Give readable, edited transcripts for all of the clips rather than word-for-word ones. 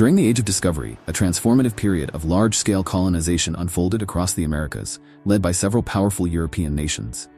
During the Age of Discovery, a transformative period of large-scale colonization unfolded across the Americas, led by several powerful European nations.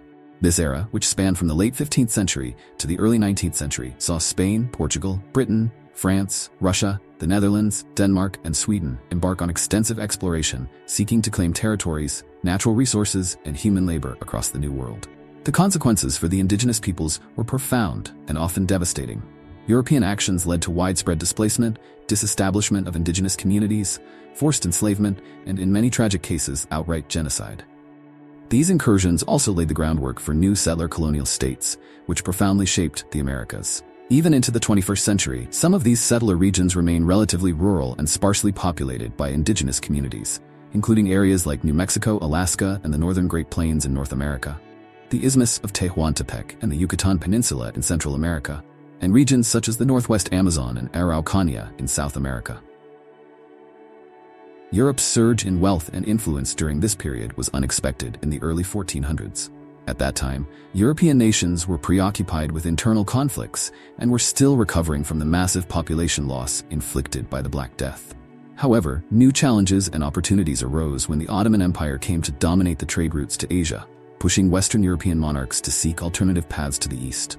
This era, which spanned from the late 15th century to the early 19th century, saw Spain, Portugal, Britain, France, Russia, the Netherlands, Denmark, and Sweden embark on extensive exploration, seeking to claim territories, natural resources, and human labor across the New World. The consequences for the indigenous peoples were profound and often devastating. European actions led to widespread displacement, disestablishment of indigenous communities, forced enslavement, and in many tragic cases, outright genocide. These incursions also laid the groundwork for new settler colonial states, which profoundly shaped the Americas. Even into the 21st century, some of these settler regions remain relatively rural and sparsely populated by indigenous communities, including areas like New Mexico, Alaska, and the northern Great Plains in North America, the Isthmus of Tehuantepec and the Yucatan Peninsula in Central America, and regions such as the Northwest Amazon and Araucania in South America. Europe's surge in wealth and influence during this period was unexpected in the early 1400s. At that time, European nations were preoccupied with internal conflicts and were still recovering from the massive population loss inflicted by the Black Death. However, new challenges and opportunities arose when the Ottoman Empire came to dominate the trade routes to Asia, pushing Western European monarchs to seek alternative paths to the East.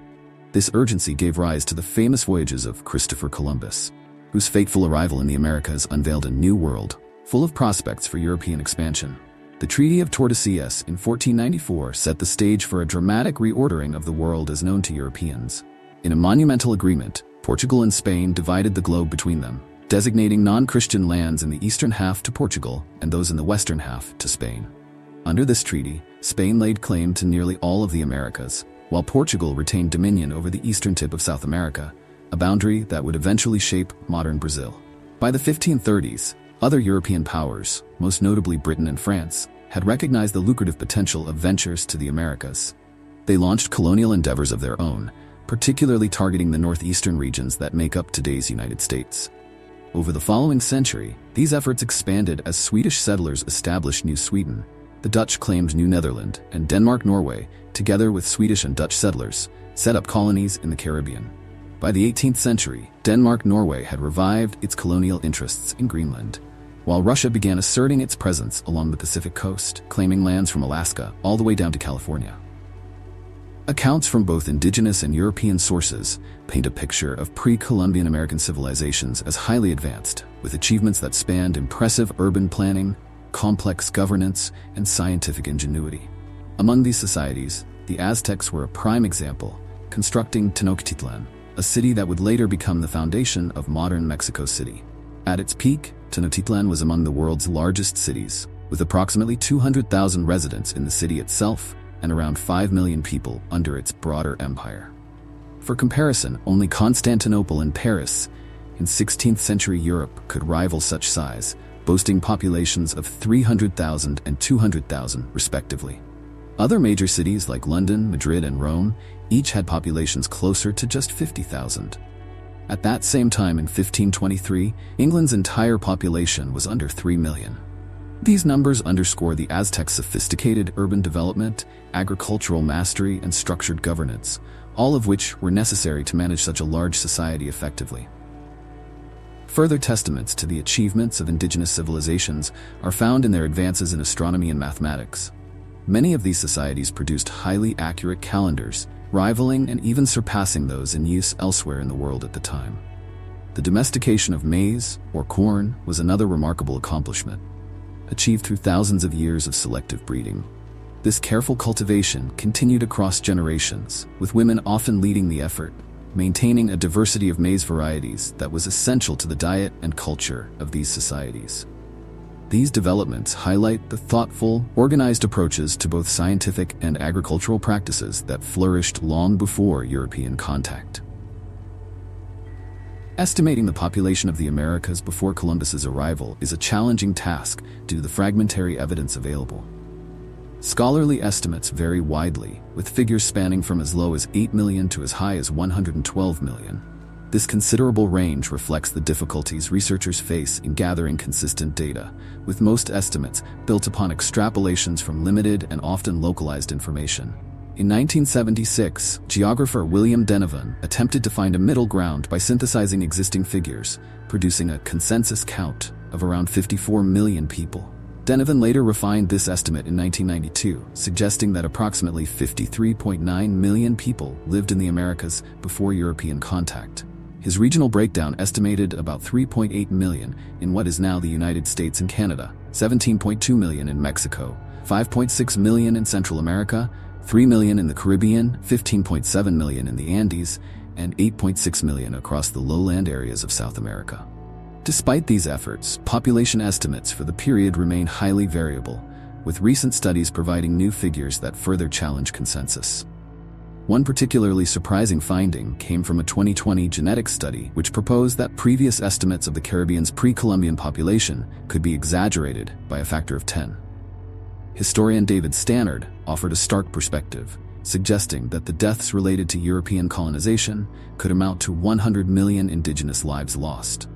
This urgency gave rise to the famous voyages of Christopher Columbus, whose fateful arrival in the Americas unveiled a new world, full of prospects for European expansion. The Treaty of Tordesillas in 1494 set the stage for a dramatic reordering of the world as known to Europeans. In a monumental agreement, Portugal and Spain divided the globe between them, designating non-Christian lands in the eastern half to Portugal and those in the western half to Spain. Under this treaty, Spain laid claim to nearly all of the Americas, while Portugal retained dominion over the eastern tip of South America, a boundary that would eventually shape modern Brazil. By the 1530s, other European powers, most notably Britain and France, had recognized the lucrative potential of ventures to the Americas. They launched colonial endeavors of their own, particularly targeting the northeastern regions that make up today's United States. Over the following century, these efforts expanded as Swedish settlers established New Sweden. The Dutch claimed New Netherland, and Denmark-Norway, together with Swedish and Dutch settlers, set up colonies in the Caribbean. By the 18th century, Denmark-Norway had revived its colonial interests in Greenland, while Russia began asserting its presence along the Pacific coast, claiming lands from Alaska all the way down to California. Accounts from both indigenous and European sources paint a picture of pre-Columbian American civilizations as highly advanced, with achievements that spanned impressive urban planning, complex governance, and scientific ingenuity. Among these societies, the Aztecs were a prime example, constructing Tenochtitlan, a city that would later become the foundation of modern Mexico City. At its peak, Tenochtitlan was among the world's largest cities, with approximately 200,000 residents in the city itself and around 5 million people under its broader empire. For comparison, only Constantinople and Paris in 16th century Europe could rival such size, boasting populations of 300,000 and 200,000 respectively. Other major cities like London, Madrid, and Rome each had populations closer to just 50,000. At that same time in 1523, England's entire population was under 3 million. These numbers underscore the Aztecs' sophisticated urban development, agricultural mastery, and structured governance, all of which were necessary to manage such a large society effectively. Further testaments to the achievements of indigenous civilizations are found in their advances in astronomy and mathematics. Many of these societies produced highly accurate calendars, rivaling and even surpassing those in use elsewhere in the world at the time. The domestication of maize, or corn, was another remarkable accomplishment, achieved through thousands of years of selective breeding. This careful cultivation continued across generations, with women often leading the effort, maintaining a diversity of maize varieties that was essential to the diet and culture of these societies. These developments highlight the thoughtful, organized approaches to both scientific and agricultural practices that flourished long before European contact. Estimating the population of the Americas before Columbus's arrival is a challenging task due to the fragmentary evidence available. Scholarly estimates vary widely, with figures spanning from as low as 8 million to as high as 112 million. This considerable range reflects the difficulties researchers face in gathering consistent data, with most estimates built upon extrapolations from limited and often localized information. In 1976, geographer William Denevan attempted to find a middle ground by synthesizing existing figures, producing a consensus count of around 54 million people. Denevan later refined this estimate in 1992, suggesting that approximately 53.9 million people lived in the Americas before European contact. His regional breakdown estimated about 3.8 million in what is now the United States and Canada, 17.2 million in Mexico, 5.6 million in Central America, 3 million in the Caribbean, 15.7 million in the Andes, and 8.6 million across the lowland areas of South America. Despite these efforts, population estimates for the period remain highly variable, with recent studies providing new figures that further challenge consensus. One particularly surprising finding came from a 2020 genetic study which proposed that previous estimates of the Caribbean's pre-Columbian population could be exaggerated by a factor of 10. Historian David Stannard offered a stark perspective, suggesting that the deaths related to European colonization could amount to 100 million indigenous lives lost.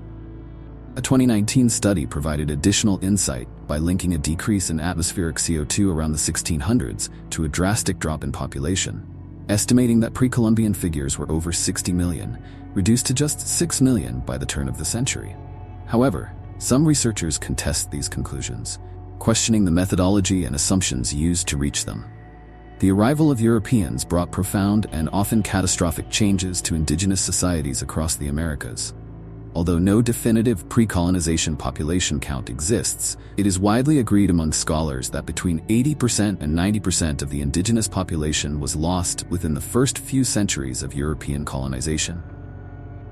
A 2019 study provided additional insight by linking a decrease in atmospheric CO2 around the 1600s to a drastic drop in population, estimating that pre-Columbian figures were over 60 million, reduced to just 6 million by the turn of the century. However, some researchers contest these conclusions, questioning the methodology and assumptions used to reach them. The arrival of Europeans brought profound and often catastrophic changes to indigenous societies across the Americas. Although no definitive pre-colonization population count exists, it is widely agreed among scholars that between 80% and 90% of the indigenous population was lost within the first few centuries of European colonization.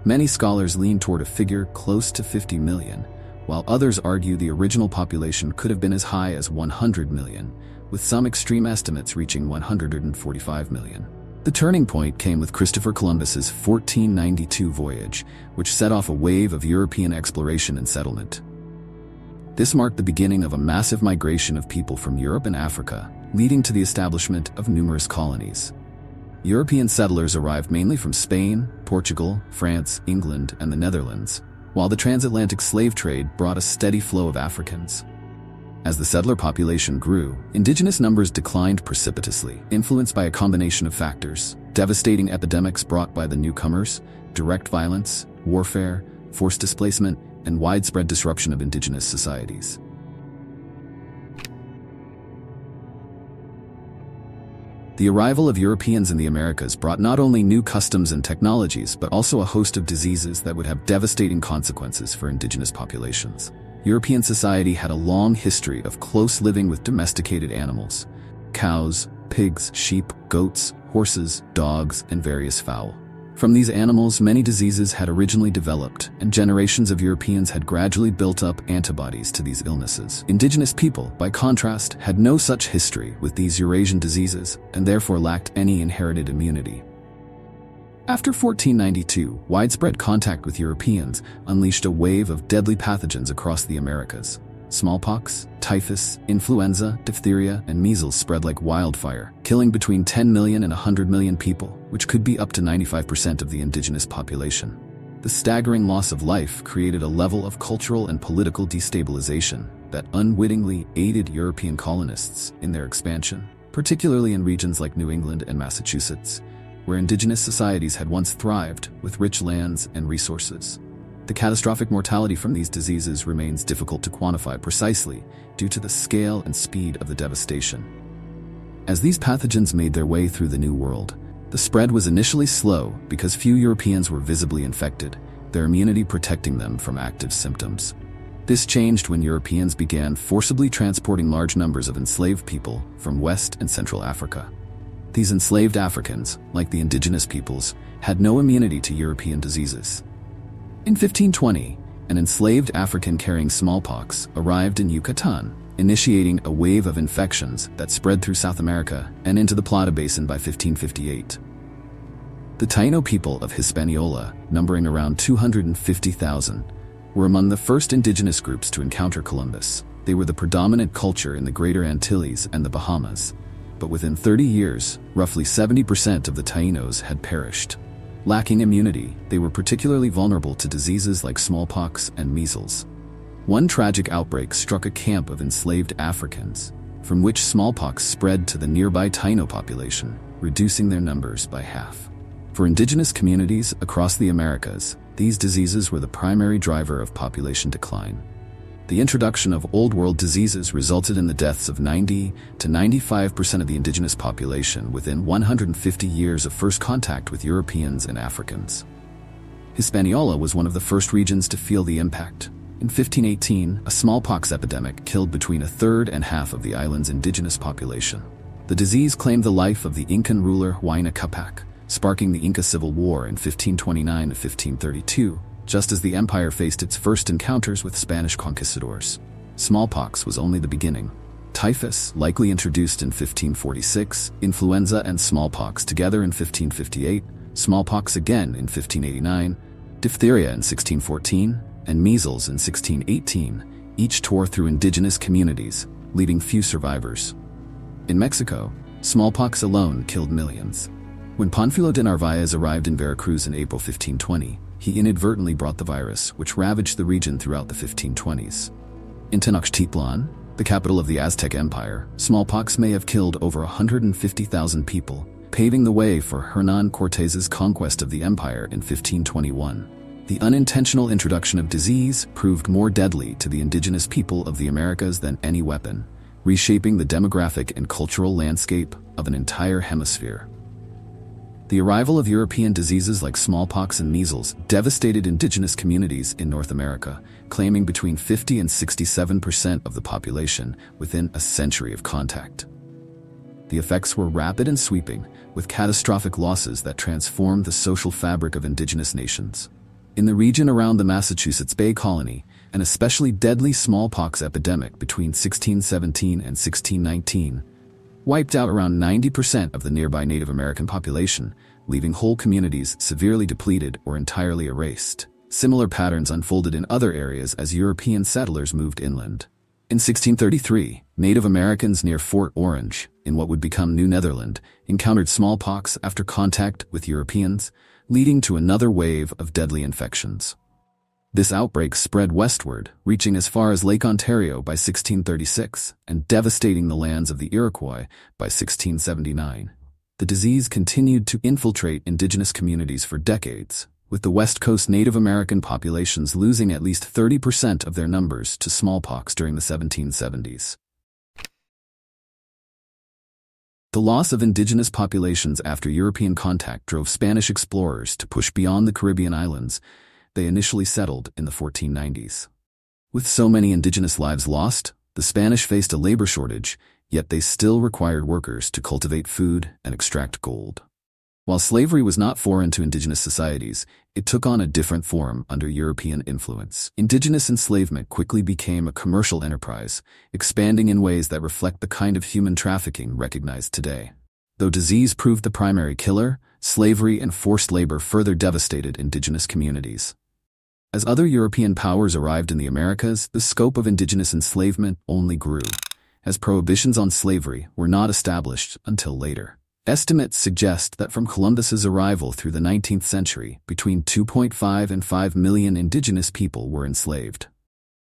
Many scholars lean toward a figure close to 50 million, while others argue the original population could have been as high as 100 million, with some extreme estimates reaching 145 million. The turning point came with Christopher Columbus's 1492 voyage, which set off a wave of European exploration and settlement. This marked the beginning of a massive migration of people from Europe and Africa, leading to the establishment of numerous colonies. European settlers arrived mainly from Spain, Portugal, France, England, and the Netherlands, while the transatlantic slave trade brought a steady flow of Africans. As the settler population grew, indigenous numbers declined precipitously, influenced by a combination of factors: devastating epidemics brought by the newcomers, direct violence, warfare, forced displacement, and widespread disruption of indigenous societies. The arrival of Europeans in the Americas brought not only new customs and technologies, but also a host of diseases that would have devastating consequences for indigenous populations. European society had a long history of close living with domesticated animals: cows, pigs, sheep, goats, horses, dogs, and various fowl. From these animals, many diseases had originally developed, and generations of Europeans had gradually built up antibodies to these illnesses. Indigenous people, by contrast, had no such history with these Eurasian diseases, and therefore lacked any inherited immunity. After 1492, widespread contact with Europeans unleashed a wave of deadly pathogens across the Americas. Smallpox, typhus, influenza, diphtheria, and measles spread like wildfire, killing between 10 million and 100 million people, which could be up to 95% of the indigenous population. The staggering loss of life created a level of cultural and political destabilization that unwittingly aided European colonists in their expansion, particularly in regions like New England and Massachusetts, where indigenous societies had once thrived with rich lands and resources. The catastrophic mortality from these diseases remains difficult to quantify precisely due to the scale and speed of the devastation. As these pathogens made their way through the New World, the spread was initially slow because few Europeans were visibly infected, their immunity protecting them from active symptoms. This changed when Europeans began forcibly transporting large numbers of enslaved people from West and Central Africa. These enslaved Africans, like the indigenous peoples, had no immunity to European diseases. In 1520, an enslaved African carrying smallpox arrived in Yucatan, initiating a wave of infections that spread through South America and into the Plata Basin by 1558. The Taino people of Hispaniola, numbering around 250,000, were among the first indigenous groups to encounter Columbus. They were the predominant culture in the Greater Antilles and the Bahamas, but within 30 years, roughly 70% of the Tainos had perished. Lacking immunity, they were particularly vulnerable to diseases like smallpox and measles. One tragic outbreak struck a camp of enslaved Africans, from which smallpox spread to the nearby Taino population. reducing their numbers by half. For indigenous communities across the Americas, these diseases were the primary driver of population decline. The introduction of Old World diseases resulted in the deaths of 90 to 95% of the indigenous population within 150 years of first contact with Europeans and Africans. Hispaniola was one of the first regions to feel the impact. In 1518, a smallpox epidemic killed between a third and half of the island's indigenous population. The disease claimed the life of the Incan ruler Huayna Capac, sparking the Inca Civil War in 1529 to 1532, just as the empire faced its first encounters with Spanish conquistadors. Smallpox was only the beginning. Typhus, likely introduced in 1546, influenza and smallpox together in 1558, smallpox again in 1589, diphtheria in 1614, and measles in 1618, each tore through indigenous communities, leaving few survivors. In Mexico, smallpox alone killed millions. When Pánfilo de Narvaez arrived in Veracruz in April 1520, he inadvertently brought the virus, which ravaged the region throughout the 1520s. In Tenochtitlan, the capital of the Aztec Empire, smallpox may have killed over 150,000 people, paving the way for Hernán Cortés's conquest of the empire in 1521. The unintentional introduction of disease proved more deadly to the indigenous people of the Americas than any weapon, reshaping the demographic and cultural landscape of an entire hemisphere. The arrival of European diseases like smallpox and measles devastated indigenous communities in North America, claiming between 50 and 67% of the population within a century of contact. The effects were rapid and sweeping, with catastrophic losses that transformed the social fabric of indigenous nations. In the region around the Massachusetts Bay Colony, an especially deadly smallpox epidemic between 1617 and 1619 wiped out around 90% of the nearby Native American population, leaving whole communities severely depleted or entirely erased. Similar patterns unfolded in other areas as European settlers moved inland. In 1633, Native Americans near Fort Orange, in what would become New Netherland, encountered smallpox after contact with Europeans, leading to another wave of deadly infections. This outbreak spread westward, reaching as far as Lake Ontario by 1636 and devastating the lands of the Iroquois by 1679. The disease continued to infiltrate indigenous communities for decades, with the West Coast Native American populations losing at least 30% of their numbers to smallpox during the 1770s. The loss of indigenous populations after European contact drove Spanish explorers to push beyond the Caribbean islands they initially settled in the 1490s. With so many indigenous lives lost, the Spanish faced a labor shortage, yet they still required workers to cultivate food and extract gold. While slavery was not foreign to indigenous societies, it took on a different form under European influence. Indigenous enslavement quickly became a commercial enterprise, expanding in ways that reflect the kind of human trafficking recognized today. Though disease proved the primary killer, slavery and forced labor further devastated indigenous communities. As other European powers arrived in the Americas, the scope of indigenous enslavement only grew, as prohibitions on slavery were not established until later. Estimates suggest that from Columbus's arrival through the 19th century, between 2.5 and 5 million indigenous people were enslaved.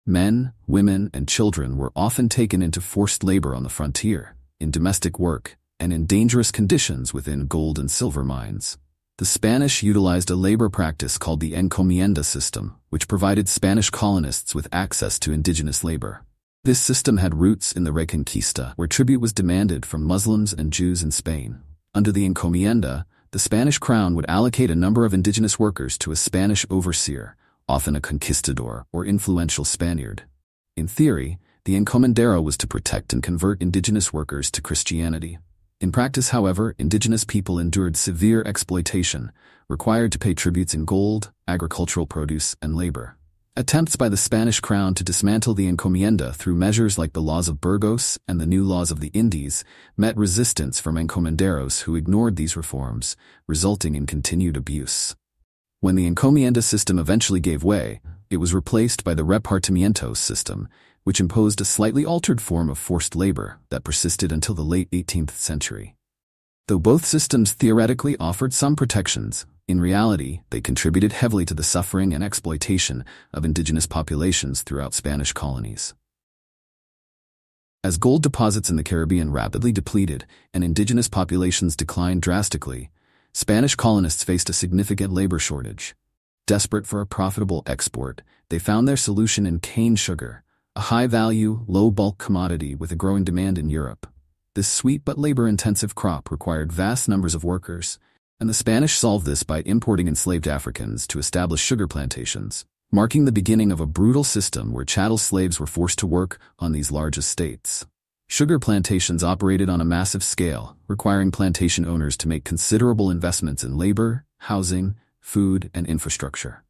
Men, women, and children were often taken into forced labor on the frontier, in domestic work, and in dangerous conditions within gold and silver mines. The Spanish utilized a labor practice called the encomienda system, which provided Spanish colonists with access to indigenous labor. This system had roots in the Reconquista, where tribute was demanded from Muslims and Jews in Spain. Under the encomienda, the Spanish crown would allocate a number of indigenous workers to a Spanish overseer, often a conquistador or influential Spaniard. In theory, the encomendero was to protect and convert indigenous workers to Christianity. In practice, however, indigenous people endured severe exploitation, required to pay tributes in gold, agricultural produce, and labor. Attempts by the Spanish crown to dismantle the encomienda through measures like the Laws of Burgos and the New Laws of the Indies met resistance from encomenderos who ignored these reforms, resulting in continued abuse. When the encomienda system eventually gave way, it was replaced by the repartimiento system, which imposed a slightly altered form of forced labor that persisted until the late 18th century. Though both systems theoretically offered some protections, in reality, they contributed heavily to the suffering and exploitation of indigenous populations throughout Spanish colonies. As gold deposits in the Caribbean rapidly depleted and indigenous populations declined drastically, Spanish colonists faced a significant labor shortage. Desperate for a profitable export, they found their solution in cane sugar, a high-value, low-bulk commodity with a growing demand in Europe. This sweet but labor-intensive crop required vast numbers of workers, and the Spanish solved this by importing enslaved Africans to establish sugar plantations, marking the beginning of a brutal system where chattel slaves were forced to work on these large estates. Sugar plantations operated on a massive scale, requiring plantation owners to make considerable investments in labor, housing, food, and infrastructure.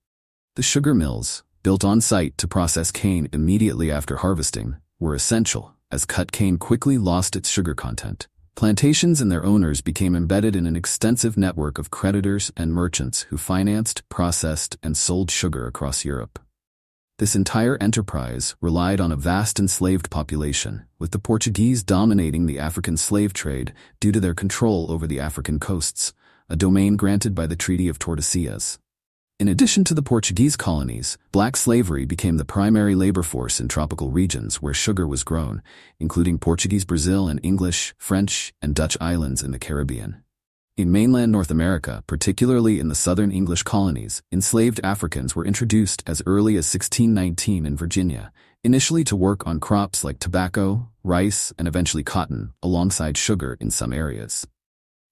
The sugar mills, built on site to process cane immediately after harvesting, were essential, as cut cane quickly lost its sugar content. Plantations and their owners became embedded in an extensive network of creditors and merchants who financed, processed, and sold sugar across Europe. This entire enterprise relied on a vast enslaved population, with the Portuguese dominating the African slave trade due to their control over the African coasts, a domain granted by the Treaty of Tordesillas. In addition to the Portuguese colonies, black slavery became the primary labor force in tropical regions where sugar was grown, including Portuguese Brazil and English, French, and Dutch islands in the Caribbean. In mainland North America, particularly in the southern English colonies, enslaved Africans were introduced as early as 1619 in Virginia, initially to work on crops like tobacco, rice, and eventually cotton, alongside sugar in some areas.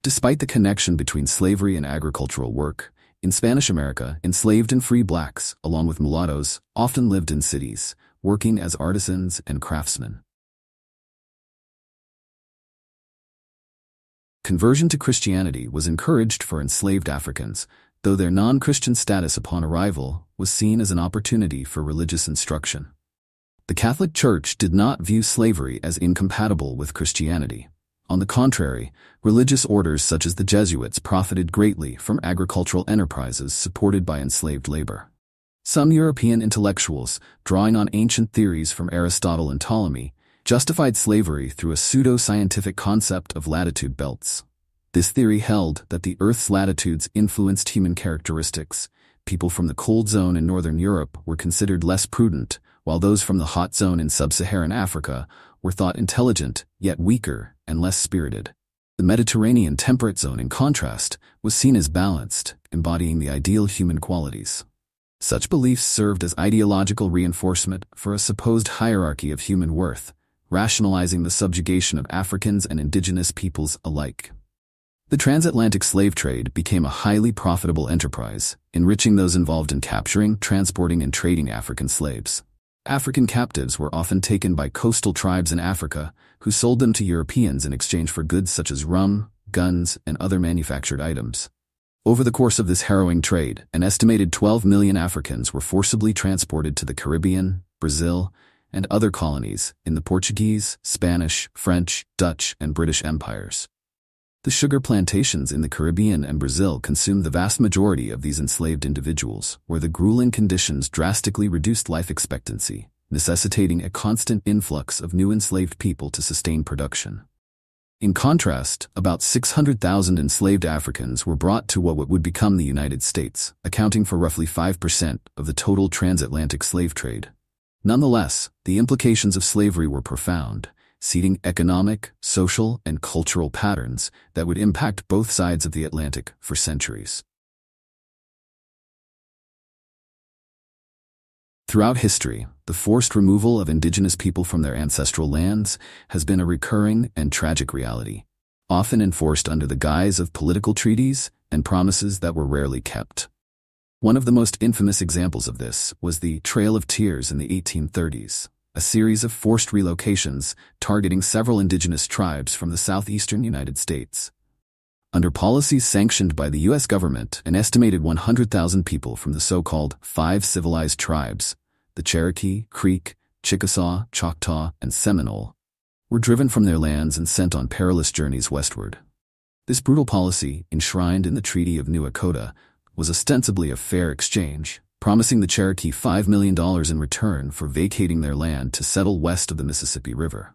Despite the connection between slavery and agricultural work, in Spanish America, enslaved and free blacks, along with mulattoes, often lived in cities, working as artisans and craftsmen. Conversion to Christianity was encouraged for enslaved Africans, though their non-Christian status upon arrival was seen as an opportunity for religious instruction. The Catholic Church did not view slavery as incompatible with Christianity. On the contrary, religious orders such as the Jesuits profited greatly from agricultural enterprises supported by enslaved labor. Some European intellectuals, drawing on ancient theories from Aristotle and Ptolemy, justified slavery through a pseudo-scientific concept of latitude belts. This theory held that the Earth's latitudes influenced human characteristics. People from the cold zone in northern Europe were considered less prudent, while those from the hot zone in sub-Saharan Africa were thought intelligent, yet weaker and less spirited. The Mediterranean temperate zone, in contrast, was seen as balanced, embodying the ideal human qualities. Such beliefs served as ideological reinforcement for a supposed hierarchy of human worth, rationalizing the subjugation of Africans and indigenous peoples alike. The transatlantic slave trade became a highly profitable enterprise, enriching those involved in capturing, transporting, and trading African slaves. African captives were often taken by coastal tribes in Africa, who sold them to Europeans in exchange for goods such as rum, guns, and other manufactured items. Over the course of this harrowing trade, an estimated 12 million Africans were forcibly transported to the Caribbean, Brazil, and other colonies in the Portuguese, Spanish, French, Dutch, and British empires. The sugar plantations in the Caribbean and Brazil consumed the vast majority of these enslaved individuals, where the grueling conditions drastically reduced life expectancy, necessitating a constant influx of new enslaved people to sustain production. In contrast, about 600,000 enslaved Africans were brought to what would become the United States, accounting for roughly 5% of the total transatlantic slave trade. Nonetheless, the implications of slavery were profound, seeding economic, social, and cultural patterns that would impact both sides of the Atlantic for centuries. Throughout history, the forced removal of indigenous people from their ancestral lands has been a recurring and tragic reality, often enforced under the guise of political treaties and promises that were rarely kept. One of the most infamous examples of this was the Trail of Tears in the 1830s. A series of forced relocations targeting several indigenous tribes from the southeastern United States. Under policies sanctioned by the U.S. government, an estimated 100,000 people from the so-called five civilized tribes, the Cherokee, Creek, Chickasaw, Choctaw, and Seminole, were driven from their lands and sent on perilous journeys westward. This brutal policy, enshrined in the Treaty of New Echota, was ostensibly a fair exchange, promising the Cherokee $5 million in return for vacating their land to settle west of the Mississippi River.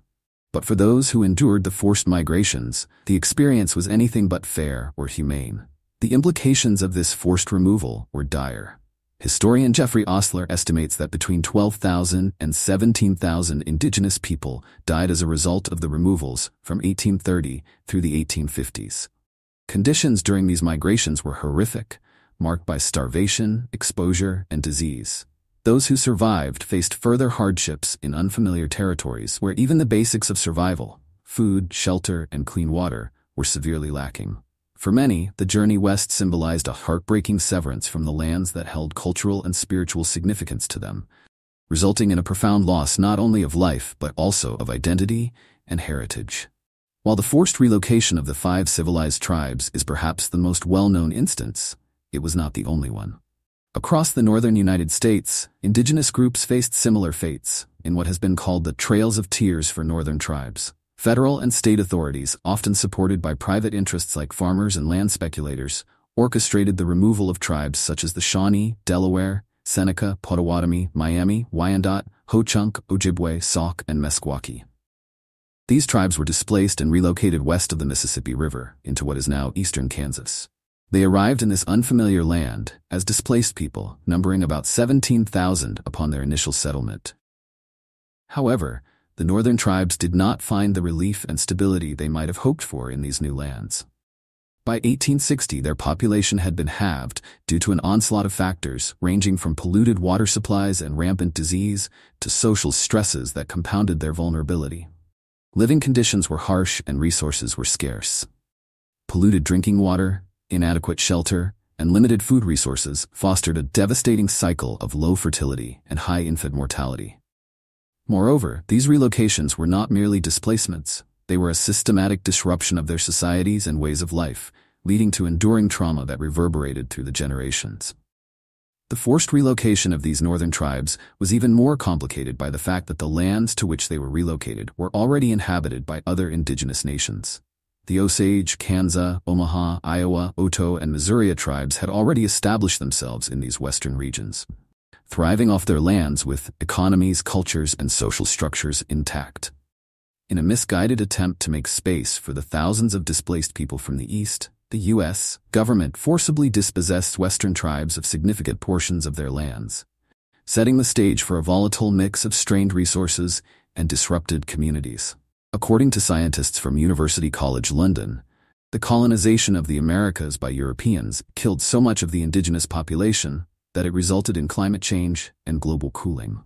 But for those who endured the forced migrations, the experience was anything but fair or humane. The implications of this forced removal were dire. Historian Jeffrey Ostler estimates that between 12,000 and 17,000 indigenous people died as a result of the removals from 1830 through the 1850s. Conditions during these migrations were horrific, marked by starvation, exposure, and disease. Those who survived faced further hardships in unfamiliar territories where even the basics of survival, food, shelter, and clean water, were severely lacking. For many, the journey west symbolized a heartbreaking severance from the lands that held cultural and spiritual significance to them, resulting in a profound loss not only of life but also of identity and heritage. While the forced relocation of the 5 civilized tribes is perhaps the most well-known instance, it was not the only one. Across the northern United States, indigenous groups faced similar fates in what has been called the Trails of Tears for northern tribes. Federal and state authorities, often supported by private interests like farmers and land speculators, orchestrated the removal of tribes such as the Shawnee, Delaware, Seneca, Potawatomi, Miami, Wyandot, Ho-Chunk, Ojibwe, Sauk, and Meskwaki. These tribes were displaced and relocated west of the Mississippi River into what is now eastern Kansas. They arrived in this unfamiliar land as displaced people, numbering about 17,000 upon their initial settlement. However, the northern tribes did not find the relief and stability they might have hoped for in these new lands. By 1860, their population had been halved due to an onslaught of factors ranging from polluted water supplies and rampant disease to social stresses that compounded their vulnerability. Living conditions were harsh and resources were scarce. Polluted drinking water, inadequate shelter, and limited food resources fostered a devastating cycle of low fertility and high infant mortality. Moreover, these relocations were not merely displacements, they were a systematic disruption of their societies and ways of life, leading to enduring trauma that reverberated through the generations. The forced relocation of these northern tribes was even more complicated by the fact that the lands to which they were relocated were already inhabited by other indigenous nations. The Osage, Kansas, Omaha, Iowa, Oto, and Missouri tribes had already established themselves in these western regions, thriving off their lands with economies, cultures, and social structures intact. In a misguided attempt to make space for the thousands of displaced people from the east, the U.S. government forcibly dispossessed western tribes of significant portions of their lands, setting the stage for a volatile mix of strained resources and disrupted communities. According to scientists from University College London, the colonization of the Americas by Europeans killed so much of the indigenous population that it resulted in climate change and global cooling.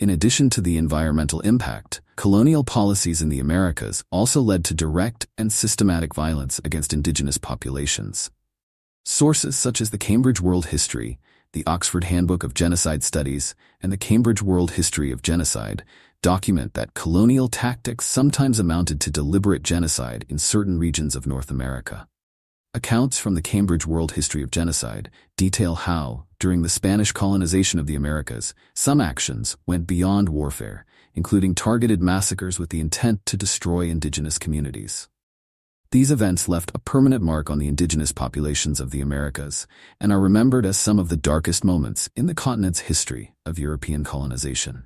In addition to the environmental impact, colonial policies in the Americas also led to direct and systematic violence against indigenous populations. Sources such as the Cambridge World History, the Oxford Handbook of Genocide Studies, and the Cambridge World History of Genocide document that colonial tactics sometimes amounted to deliberate genocide in certain regions of North America. Accounts from the Cambridge World History of Genocide detail how, during the Spanish colonization of the Americas, some actions went beyond warfare, including targeted massacres with the intent to destroy indigenous communities. These events left a permanent mark on the indigenous populations of the Americas and are remembered as some of the darkest moments in the continent's history of European colonization.